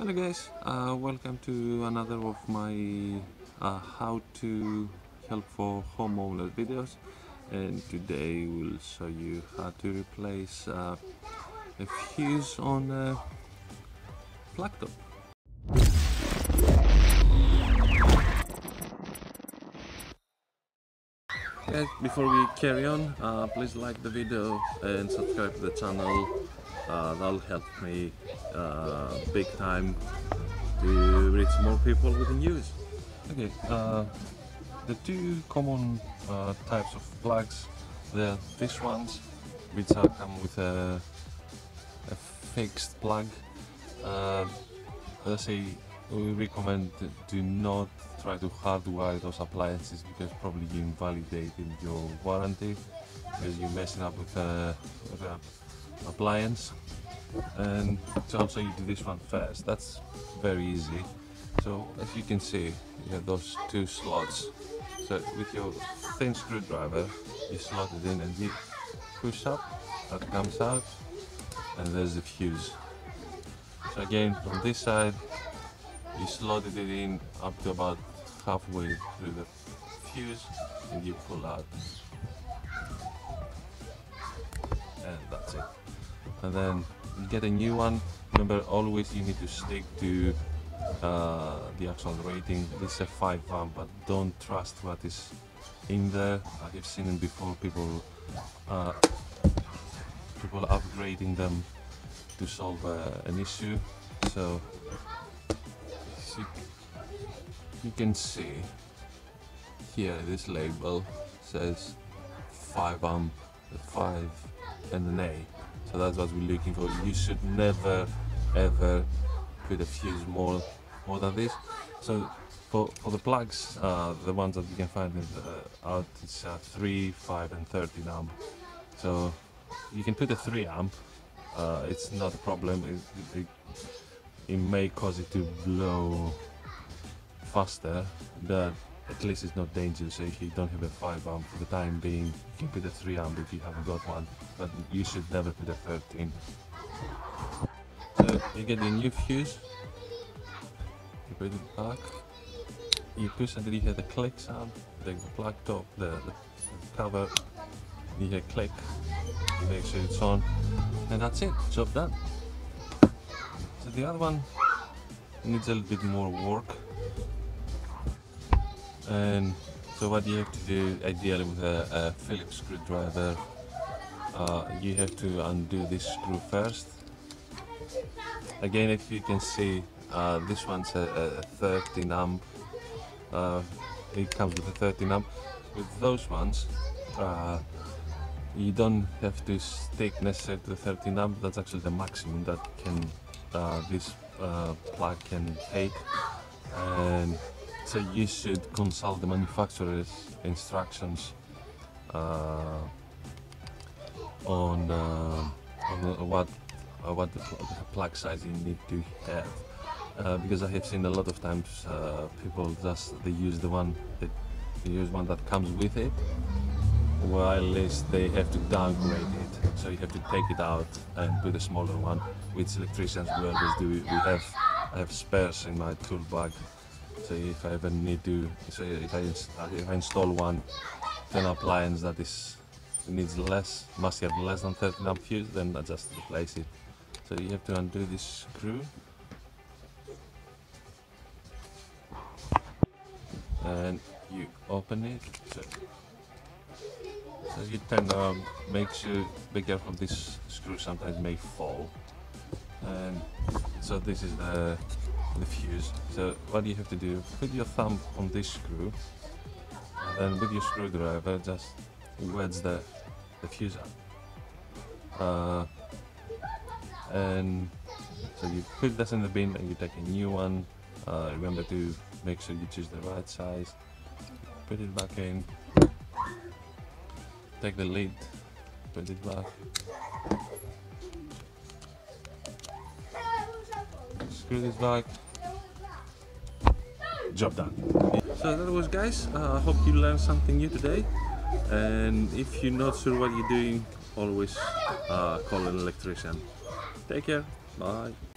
Hello guys, welcome to another of my how to help for home OLED videos, and today we'll show you how to replace a fuse on a laptop. Guys, before we carry on, please like the video and subscribe to the channel. That'll help me big time to reach more people with the news. Okay, the two common types of plugs, they're these ones, which are come with a fixed plug. Let's say we recommend to not try to hardwire those appliances, because probably you invalidate in your warranty because you're messing up with the appliance, and so I'll show you do this one first. That's very easy. So as you can see, you have those two slots, so with your thin screwdriver you slot it in and you push up, that comes out, and there's the fuse. So again, from this side you slotted it in up to about halfway through the fuse and you pull out, and that's it. And then you get a new one. Remember, always you need to stick to the actual rating. This is a 5 amp, but don't trust what is in there. I have seen it before, people upgrading them to solve an issue. So you can see here this label says 5 amp, 5 and an A. So that's what we're looking for. You should never ever put a fuse more than this. So for the plugs, the ones that you can find out, it's 3, 5 and 13 amp. So you can put a 3 amp, it's not a problem. It may cause it to blow faster, but at least it's not dangerous. So if you don't have a 5 amp for the time being, you can put a 3 amp if you haven't got one, but you should never put a 13. So you get the new fuse, you put it back, you push until you hear the click sound, the plug top, the cover, you hear click, you make sure it's on, and that's it, job done. So the other one needs a little bit more work. And so what you have to do, ideally with a Phillips screwdriver, you have to undo this screw first. Again, if you can see, this one's a 13 amp. It comes with a 13 amp. With those ones, you don't have to stick necessarily to the 13 amp. That's actually the maximum that can this plug can take. And so you should consult the manufacturer's instructions on what the plug size you need to have, because I have seen a lot of times people just they use one that comes with it, while at least they have to downgrade it. So you have to take it out and put a smaller one, which electricians we always do. I have spares in my tool bag. So if I ever need to, so if I install one an appliance that is needs less, must have less than 13 amp fuse, then I just replace it. So you have to undo this screw, and you open it. So you turn around, make sure, be careful. This screw sometimes may fall, and so this is the fuse. So what you have to do, put your thumb on this screw, and then with your screwdriver just wedge the fuse up, and so you put this in the bin and you take a new one. Remember to make sure you choose the right size, put it back in, take the lid, put it back, screw this back, job done. So that was, guys, I hope you learned something new today, and if you're not sure what you're doing, always call an electrician. Take care, bye.